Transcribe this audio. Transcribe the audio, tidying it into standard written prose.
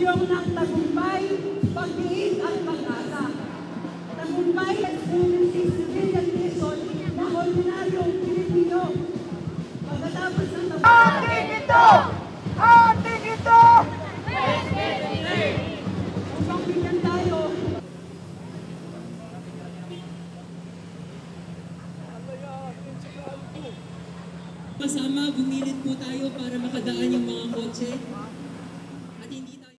Pulong ng tagumpay, pagdiin at pag-asa. Tagumpay at Philippine Civilian Mission na ordinaryong Pilipino. Pagkatapos ng ating ito! Ating ito! Upang bigyan tayo. Kasama, bumilit po tayo para makadaan yung mga kotse.